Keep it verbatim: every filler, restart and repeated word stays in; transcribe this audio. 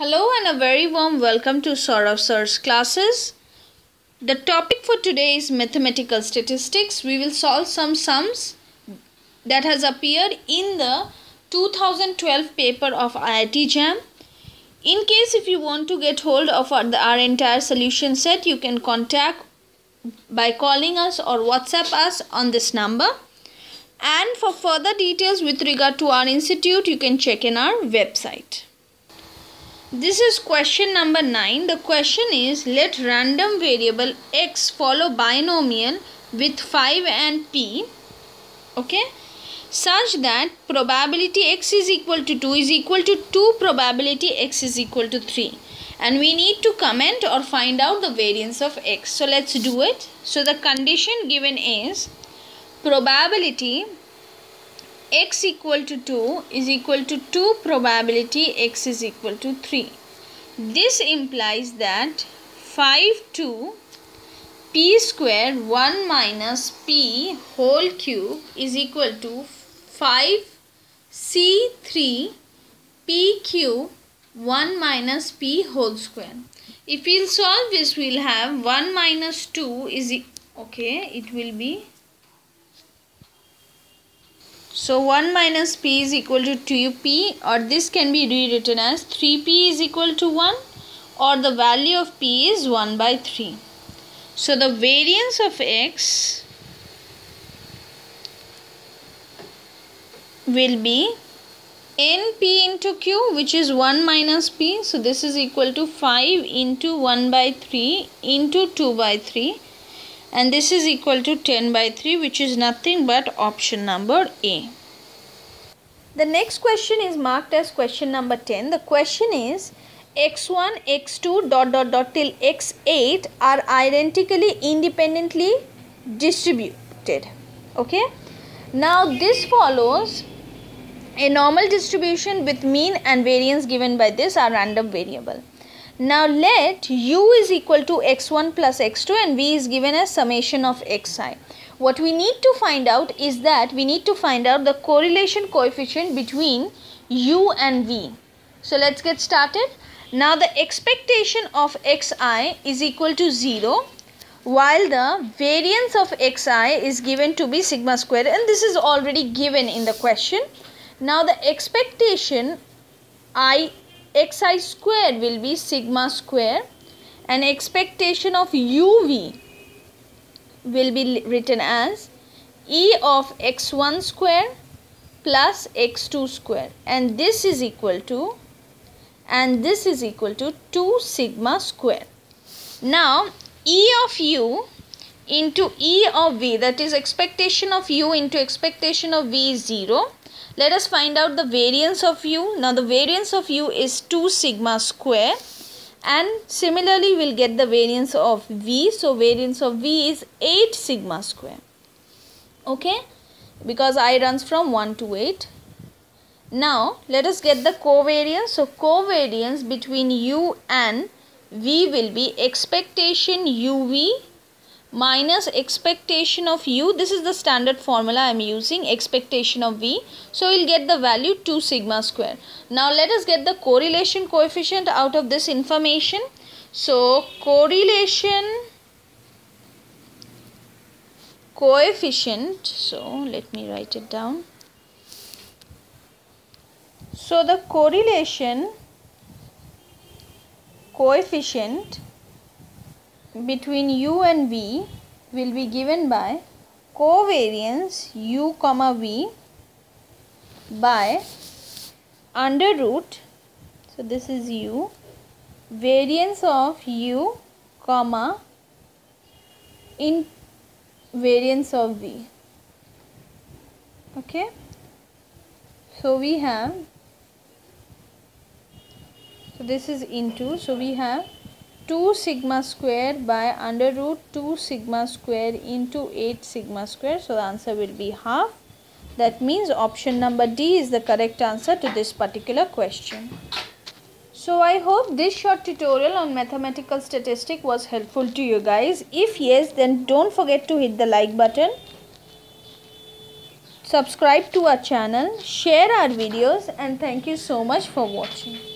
Hello and a very warm welcome to Sourav Sir's Classes. The topic for today is mathematical statistics. We will solve some sums that has appeared in the two thousand twelve paper of I I T JAM. In case if you want to get hold of our, our entire solution set, you can contact by calling us or WhatsApp us on this number. And for further details with regard to our institute, you can check in our website. This is question number nine. The question is, let random variable x follow binomial with five and p, okay, such that probability x is equal to two is equal to two, probability x is equal to three, and we need to comment or find out the variance of x. So let's do it. So the condition given is probability x equal to two is equal to two, probability x is equal to three. This implies that five to p square one minus p whole cube is equal to five c three p cube one minus p whole square. If we'll solve this, we'll have one minus two is e okay it will be So one minus p is equal to two p, or this can be rewritten as three p is equal to one, or the value of p is one by three. So the variance of x will be n p into q, which is one minus p. So this is equal to five into one by three into two by three. And this is equal to ten by three, which is nothing but option number A. The next question is marked as question number ten. The question is x one, x two, dot dot dot till x eight are identically independently distributed. Okay. Now this follows a normal distribution with mean and variance given by this our random variable. Now let u is equal to x one plus x two and v is given as summation of xi. What we need to find out is that we need to find out the correlation coefficient between u and v. So let's get started. Now the expectation of xi is equal to zero, while the variance of xi is given to be sigma squared, and this is already given in the question. Now the expectation I xi squared will be sigma square, and expectation of uv will be written as e of x one square plus x two square, and this is equal to and this is equal to two sigma square. Now e of u into e of v, that is expectation of u into expectation of v, is zero. Let us find out the variance of u. Now the variance of u is two sigma square, and similarly we'll get the variance of v. So variance of v is eight sigma square, okay, because I runs from one to eight. Now let us get the covariance. So covariance between u and v will be expectation uv minus expectation of u. This is the standard formula I am using, expectation of v. So we'll get the value two sigma square. Now let us get the correlation coefficient out of this information. So correlation coefficient, so let me write it down. So the correlation coefficient between u and v will be given by covariance u comma v by under root, so this is u, variance of u comma in variance of v, okay. So we have, so this is into, so we have two sigma square by under root two sigma square into eight sigma square. So the answer will be half. That means option number D is the correct answer to this particular question. So I hope this short tutorial on mathematical statistics was helpful to you guys. If yes, then don't forget to hit the like button, subscribe to our channel, share our videos, and thank you so much for watching.